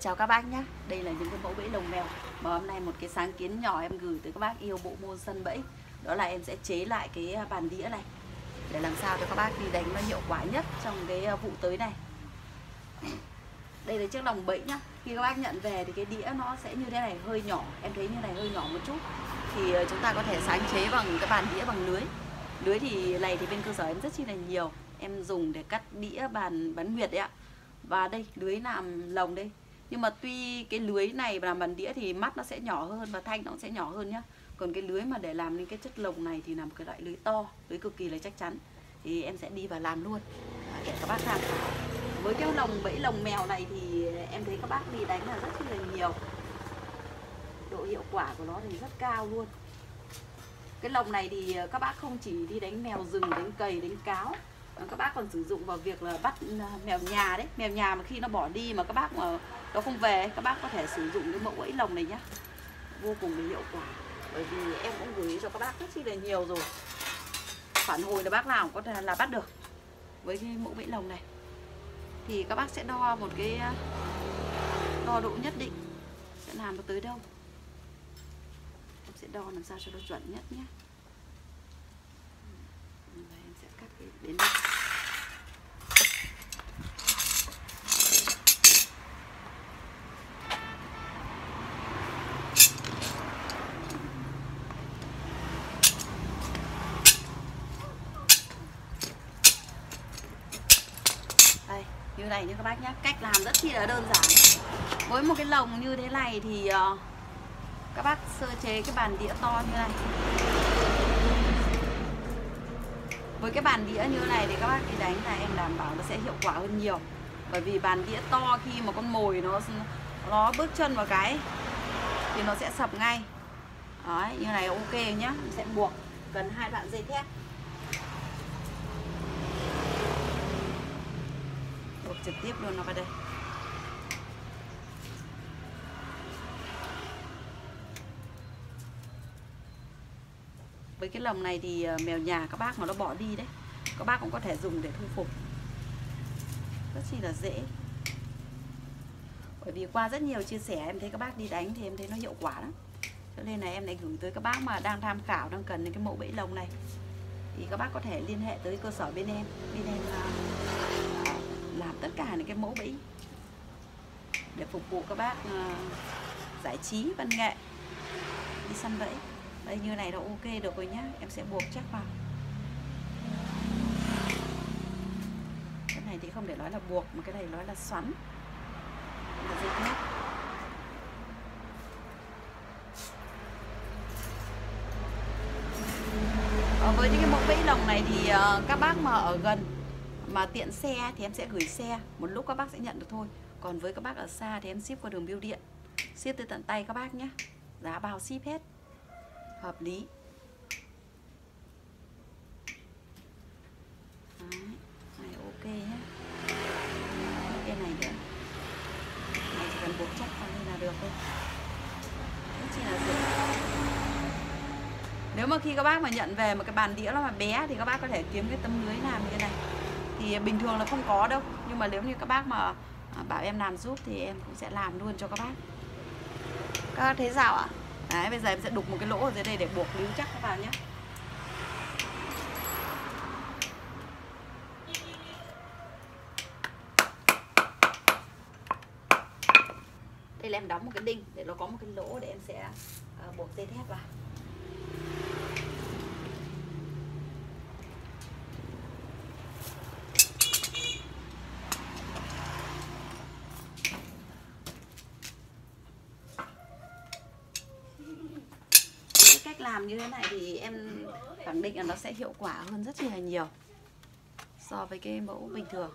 Chào các bác nhé. Đây là những cái mẫu bẫy lồng mèo mà hôm nay một cái sáng kiến nhỏ em gửi tới các bác yêu bộ môn săn bẫy. Đó là em sẽ chế lại cái bàn đĩa này để làm sao cho các bác đi đánh nó hiệu quả nhất trong cái vụ tới này. Đây là chiếc lồng bẫy nhá. Khi các bác nhận về thì cái đĩa nó sẽ như thế này, hơi nhỏ. Em thấy như này hơi nhỏ một chút. Thì chúng ta có thể sáng chế bằng cái bàn đĩa bằng lưới. Lưới thì này thì bên cơ sở em rất chi là nhiều. Em dùng để cắt đĩa bàn bắn nguyệt đấy ạ. Và đây, lưới làm lồng đây. Nhưng mà tuy cái lưới này làm bàn đĩa thì mắt nó sẽ nhỏ hơn và thanh nó cũng sẽ nhỏ hơn nhá. Còn cái lưới mà để làm nên cái chất lồng này thì làm cái loại lưới to, lưới cực kỳ là chắc chắn. Thì em sẽ đi và làm luôn để các bác tham khảo. Với cái lồng bẫy lồng mèo này thì em thấy các bác đi đánh là rất là nhiều. Độ hiệu quả của nó thì rất cao luôn. Cái lồng này thì các bác không chỉ đi đánh mèo rừng, đánh cầy, đánh cáo. Các bác còn sử dụng vào việc là bắt mèo nhà đấy. Mèo nhà mà khi nó bỏ đi mà các bác mà nó không về, các bác có thể sử dụng cái mẫu bẫy lồng này nhá. Vô cùng là hiệu quả. Bởi vì em cũng gửi cho các bác rất chi là nhiều rồi. Phản hồi là bác nào có thể là bắt được với cái mẫu bẫy lồng này. Thì các bác sẽ đo một cái đo độ nhất định, sẽ làm nó tới đâu. Em sẽ đo làm sao cho nó chuẩn nhất nhé. Em sẽ cắt cái đến đây. Như này như các bác nhé, cách làm rất chi là đơn giản. Với một cái lồng như thế này thì các bác sơ chế cái bàn đĩa to như này. Với cái bàn đĩa như này thì các bác đi đánh là em đảm bảo nó sẽ hiệu quả hơn nhiều. Bởi vì bàn đĩa to khi mà con mồi nó bước chân vào cái thì nó sẽ sập ngay. Đấy, như này ok nhá, em sẽ buộc cần 2 đoạn dây thép. Trực tiếp luôn nó vào đây. Với cái lồng này thì mèo nhà các bác mà nó bỏ đi đấy, các bác cũng có thể dùng để thu phục. Rất chi là dễ. Bởi vì qua rất nhiều chia sẻ em thấy các bác đi đánh thì em thấy nó hiệu quả lắm. Cho nên là em lại gửi tới các bác mà đang tham khảo, đang cần cái mẫu bẫy lồng này. Thì các bác có thể liên hệ tới cơ sở bên em. Bên em làm tất cả những cái mẫu bẫy để phục vụ các bác giải trí, văn nghệ, đi săn bẫy. Đây như này nó ok được rồi nhá. Em sẽ buộc chắc vào. Cái này thì không để nói là buộc mà cái này nói là xoắn. Là dây thép. Với những cái mẫu bẫy lồng này thì các bác mà ở gần mà tiện xe thì em sẽ gửi xe, một lúc các bác sẽ nhận được thôi. Còn với các bác ở xa thì em ship qua đường bưu điện, ship tới tận tay các bác nhé. Giá bao ship hết, hợp lý. Đấy, này ok nhé. Cái này nữa, này chỉ cần buộc chắc là được thôi. Chỉ là nếu mà khi các bác mà nhận về một cái bàn đĩa nó mà bé thì các bác có thể kiếm cái tấm lưới làm như thế này. Thì bình thường là không có đâu. Nhưng mà nếu như các bác mà bảo em làm giúp thì em cũng sẽ làm luôn cho các bác. Các bác thấy sao ạ? Đấy, bây giờ em sẽ đục một cái lỗ ở dưới đây để buộc níu chắc các bạn nhé. Đây là em đóng một cái đinh để nó có một cái lỗ để em sẽ buộc dây thép vào. Làm như thế này thì em khẳng định là nó sẽ hiệu quả hơn rất là nhiều so với cái mẫu bình thường.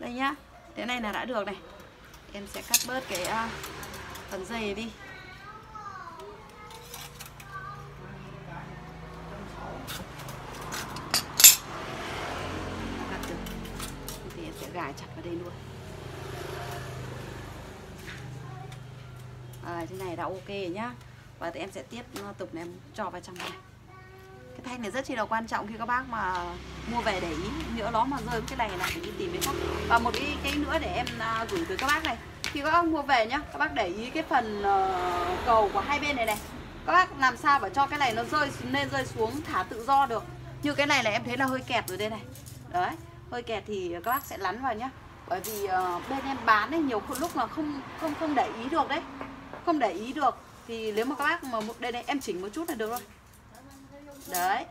Đây nhá, thế này là đã được này. Em sẽ cắt bớt cái phần dây đi. vào đây luôn. À, thế này đã ok nhá. Và thì em sẽ tiếp tục này, em cho vào trong này. Cái thanh này rất chi là quan trọng khi các bác mà mua về để ý, nhỡ nó mà rơi cái này là phải đi tìm cái khác. Và một cái nữa để em gửi tới các bác này, khi các bác mua về nhá, các bác để ý cái phần cầu của hai bên này này, các bác làm sao phải cho cái này nó rơi nên rơi xuống thả tự do được. Như cái này là em thấy là hơi kẹt rồi đây này. Đấy, hơi kẹt thì các bác sẽ lắn vào nhá. Bởi vì bên em bán ấy, nhiều lúc là không để ý được đấy. Không để ý được thì nếu mà các bác mà đây này em chỉnh một chút là được rồi. Đấy.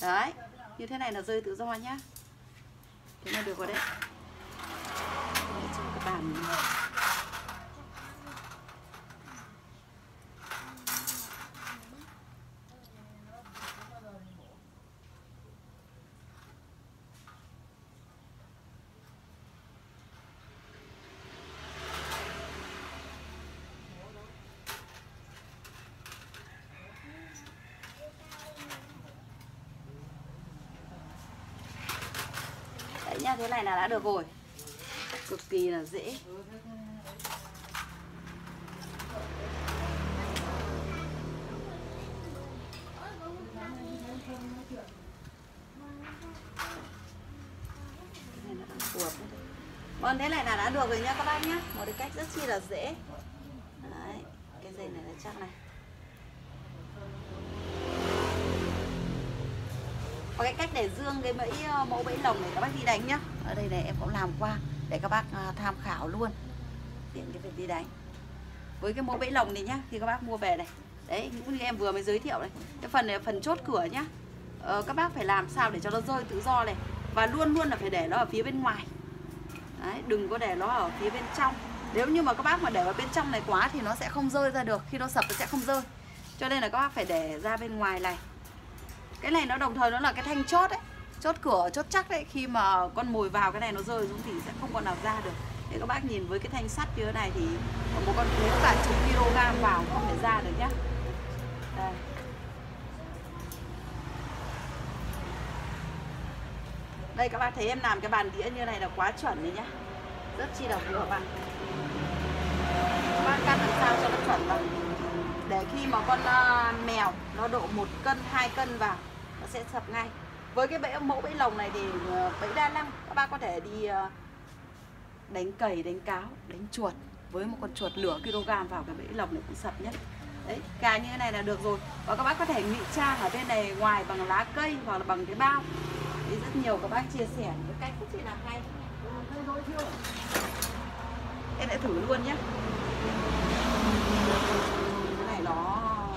Đấy, như thế này là rơi tự do nhá. Thế là được rồi đấy. Cái bàn này. Nha, thế này là đã được rồi, cực kỳ là dễ. Còn thế này là đã được rồi nha các bác nhé, một cái cách rất chi là dễ. Đấy, cái dây này là chắc này. Có cái cách để dương cái mẫu bẫy lồng này các bác đi đánh nhá. Ở đây này em cũng làm qua để các bác tham khảo luôn, tiện cái việc đi đánh. Với cái mẫu bẫy lồng này nhá, thì các bác mua về này, đấy cũng như em vừa mới giới thiệu này, cái phần này phần chốt cửa nhá, các bác phải làm sao để cho nó rơi tự do này. Và luôn luôn là phải để nó ở phía bên ngoài đấy, đừng có để nó ở phía bên trong. Nếu như mà các bác mà để vào bên trong này quá thì nó sẽ không rơi ra được, khi nó sập nó sẽ không rơi. Cho nên là các bác phải để ra bên ngoài này. Cái này nó đồng thời nó là cái thanh chốt ấy, chốt cửa, chốt chắc đấy. Khi mà con mồi vào cái này nó rơi xuống thì sẽ không còn nào ra được. Thế các bác nhìn với cái thanh sắt như thế này thì một con thú cả chục kg vào không thể ra được nhá. Đây. Đây các bác thấy em làm cái bàn đĩa như này là quá chuẩn đấy nhá. Rất chi là vừa bạn. Các bác cắt làm sao cho nó chuẩn vào, để khi mà con mèo nó độ 1 cân, 2 cân vào nó sẽ sập ngay. Với cái mẫu bẫy lồng này thì bẫy đa năng, các bác có thể đi đánh cầy, đánh cáo, đánh chuột. Với một con chuột nửa kg vào cái bẫy lồng này cũng sập nhất. Đấy, gà như thế này là được rồi. Và các bác có thể ngụy trang ở bên này ngoài bằng lá cây hoặc là bằng cái bao. Đấy, rất nhiều các bác chia sẻ những cách rất là hay. Em sẽ thử luôn nhé.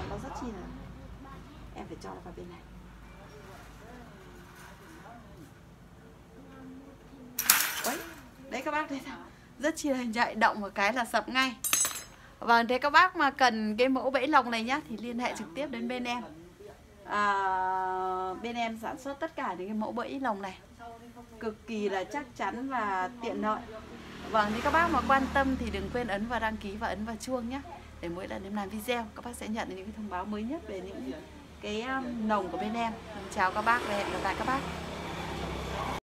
Nó rất chi là, em phải cho nó vào bên này. Đấy, đấy các bác thấy sao? Rất chi là hình dạng động một cái là sập ngay. Vâng, thế các bác mà cần cái mẫu bẫy lồng này nhá thì liên hệ trực tiếp đến bên em. Bên em sản xuất tất cả những cái mẫu bẫy lồng này cực kỳ là chắc chắn và tiện lợi. Vâng, thì các bác mà quan tâm thì đừng quên ấn vào đăng ký và ấn vào chuông nhé. Để mỗi lần em làm video, các bác sẽ nhận được những cái thông báo mới nhất về những cái nồng của bên em. Chào các bác và hẹn gặp lại các bác.